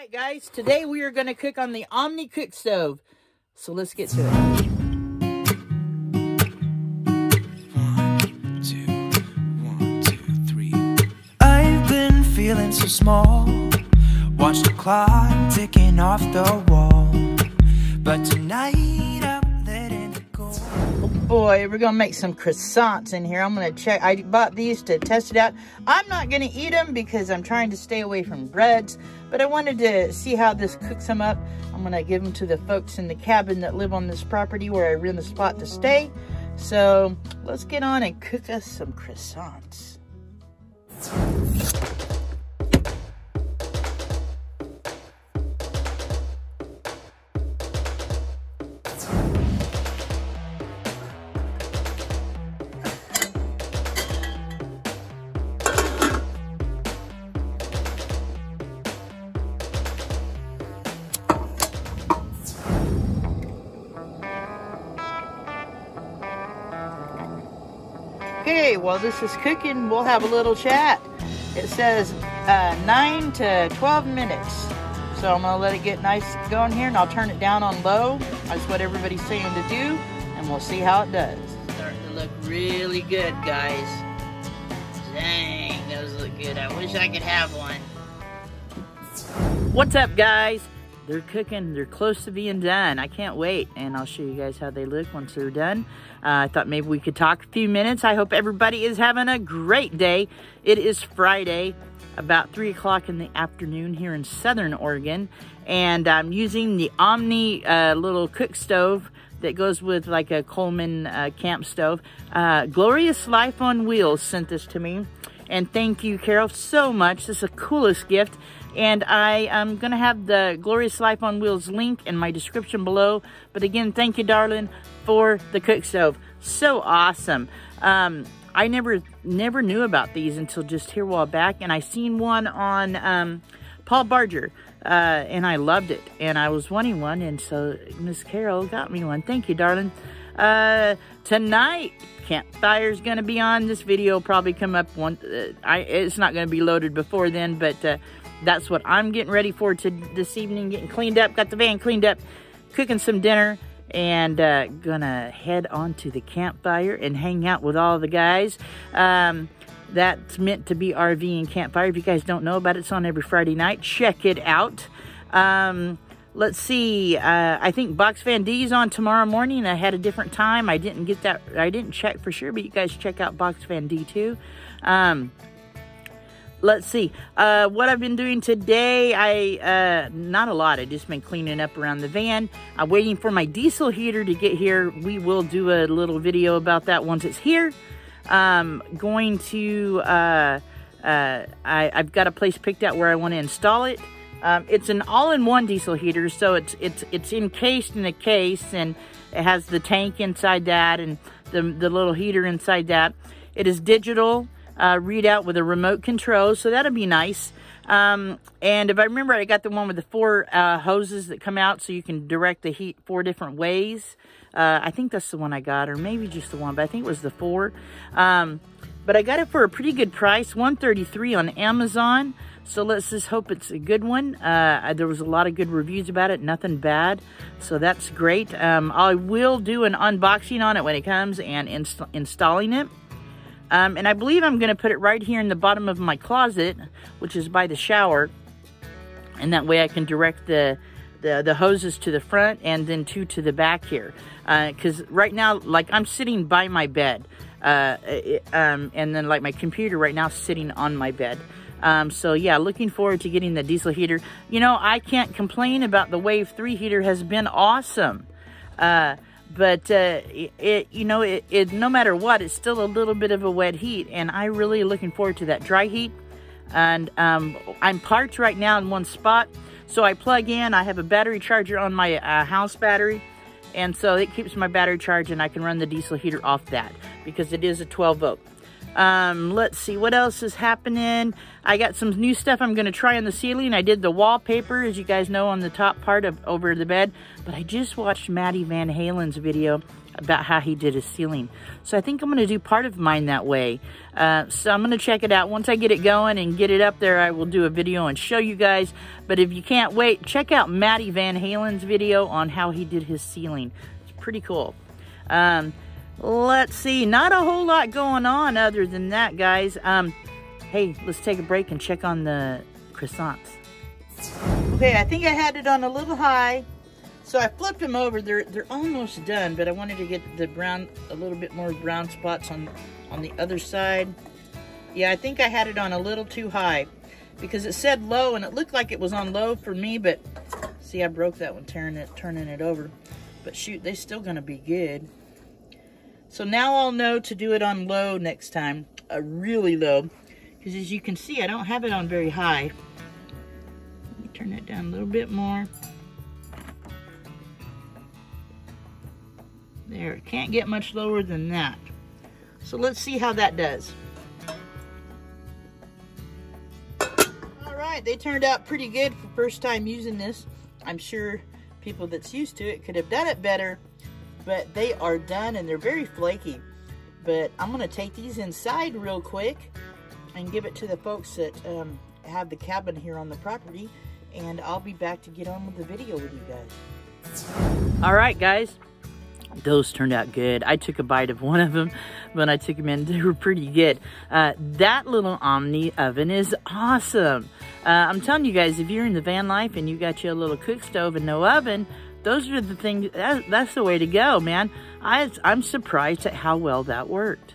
Alright guys, today we are going to cook on the Omnia cook stove. So let's get to it. 1, 2, 1, 2, 3. I've been feeling so small. Watch the clock ticking off the wall. But tonight I'm letting it go. Oh boy, we're going to make some croissants in here. I'm going to check. I bought these to test it out. I'm not going to eat them because I'm trying to stay away from breads. But I wanted to see how this cooks them up. I'm gonna give them to the folks in the cabin that live on this property where I rent a spot to stay. So let's get on and cook us some croissants. Okay, while this is cooking, we'll have a little chat. It says 9 to 12 minutes. So I'm going to let it get nice going here, and I'll turn it down on low. That's what everybody's saying to do, and we'll see how it does. It's starting to look really good, guys. Dang, those look good. I wish I could have one. What's up, guys? They're cooking. They're close to being done. I can't wait, and I'll show you guys how they look once they're done. I thought maybe we could talk a few minutes. I hope everybody is having a great day. It is Friday, about 3 o'clock in the afternoon here in Southern Oregon, and I'm using the Omnia little cook stove that goes with like a Coleman camp stove. Glorious Life on Wheels sent this to me, and thank you, Carol, so much. This is the coolest gift. And I am going to have the Glorious Life on Wheels link in my description below. But again, thank you, darling, for the cook stove. So awesome. I never knew about these until just here a while back. And I seen one on Paul Barger. And I loved it. And I was wanting one. And so Miss Carol got me one. Thank you, darling. Tonight, campfire's going to be on. This video will probably come up. It's not going to be loaded before then. But... that's what I'm getting ready for this evening. Getting cleaned up. Got the van cleaned up. Cooking some dinner. And gonna head on to the campfire and hang out with all the guys. That's Meant to Be RVing Campfire. If you guys don't know about it, it's on every Friday night. Check it out. Let's see. I think Box Van D's on tomorrow morning. I had a different time. I didn't get that. I didn't check for sure. But you guys check out Box Van D too. Let's see, what I've been doing today, not a lot, I've just been cleaning up around the van. I'm waiting for my diesel heater to get here. We will do a little video about that once it's here. I've got a place picked out where I want to install it. It's an all-in-one diesel heater, so it's encased in a case, and it has the tank inside that and the little heater inside that. It is digital. Readout with a remote control, so that'll be nice. And if I remember, I got the one with the 4 hoses that come out, so you can direct the heat 4 different ways. I think that's the one I got, or maybe just the one, but I think it was the 4. But I got it for a pretty good price, $133 on Amazon. So let's just hope it's a good one. There was a lot of good reviews about it, nothing bad. So that's great. I will do an unboxing on it when it comes and installing it. And I believe I'm going to put it right here in the bottom of my closet, which is by the shower. And that way I can direct the hoses to the front and then 2 to the back here. Because right now, like, I'm sitting by my bed. And then, like, my computer right now is sitting on my bed. So, yeah, looking forward to getting the diesel heater. You know, I can't complain about the Wave 3 heater. Has been awesome. But it no matter what, it's still a little bit of a wet heat, and I really looking forward to that dry heat. And I'm parked right now in one spot, so I plug in. I have a battery charger on my house battery, and so it keeps my battery charged, and I can run the diesel heater off that because it is a 12 volt. Let's see what else is happening. I got some new stuff I'm going to try on the ceiling. I did the wallpaper, as you guys know, on the top part of over the bed, but I just watched Maddie Van Halen's video. about how he did his ceiling. So I think I'm going to do part of mine that way. So I'm going to check it out. Once I get it going and get it up there, I will do a video and show you guys. But if you can't wait, check out Matty Van Halen's video on how he did his ceiling. It's pretty cool. Let's see. Not a whole lot going on other than that, guys. Hey, let's take a break and check on the croissants. Okay, I think I had it on a little high. So I flipped them over. They're almost done, but I wanted to get the brown, a little bit more brown spots on the other side. Yeah, I think I had it on a little too high because it said low and it looked like it was on low for me, but see, I broke that one turning it over. But shoot, they're still gonna be good. So now I'll know to do it on low next time, really low, because as you can see, I don't have it on very high. Let me turn that down a little bit more. There, it can't get much lower than that. So let's see how that does. All right, they turned out pretty good for first time using this. I'm sure people that's used to it could have done it better, but they are done and they're very flaky. But I'm gonna take these inside real quick and give it to the folks that have the cabin here on the property, and I'll be back to get on with the video with you guys. All right, guys. Those turned out good. I took a bite of one of them when I took them in. They were pretty good. That little Omnia oven is awesome. I'm telling you guys, if you're in the van life and you got your little cook stove and no oven, those are the things, that's the way to go, man. I'm surprised at how well that worked.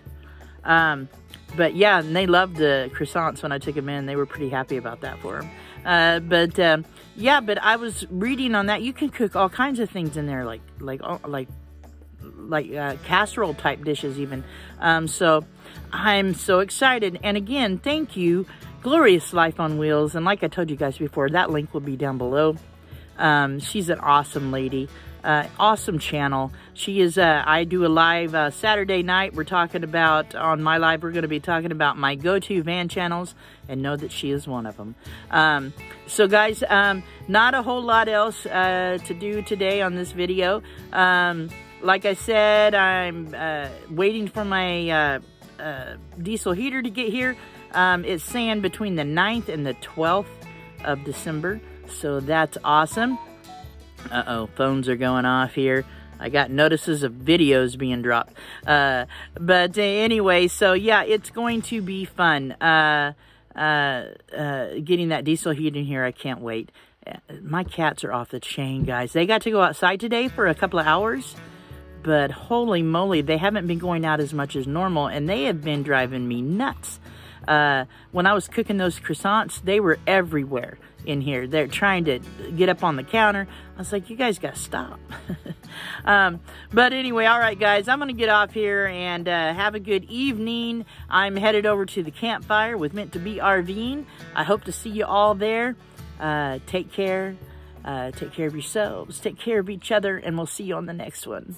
But yeah, and they loved the croissants when I took them in. They were pretty happy about that for them. Yeah, but I was reading on that. You can cook all kinds of things in there, like casserole type dishes even. So I'm so excited. And again, thank you, Glorious Life on Wheels. And like I told you guys before, that link will be down below. She's an awesome lady, awesome channel. She is, I do a live Saturday night. We're talking about, on my live, we're going to be talking about my go-to van channels, and know that she is one of them. So guys, not a whole lot else to do today on this video. Like I said, I'm waiting for my diesel heater to get here. It's saying between the 9th and the 12th of December. So that's awesome. Uh-oh, phones are going off here. I got notices of videos being dropped. But anyway, so yeah, it's going to be fun. Getting that diesel heat in here, I can't wait. My cats are off the chain, guys. They got to go outside today for a couple of hours. But holy moly, they haven't been going out as much as normal. And they have been driving me nuts. When I was cooking those croissants, they were everywhere in here. They're trying to get up on the counter. I was like, you guys got to stop. But anyway, all right, guys, I'm going to get off here and have a good evening. I'm headed over to the campfire with Meant to Be RVing. I hope to see you all there. Take care. Take care of yourselves. Take care of each other. And we'll see you on the next one.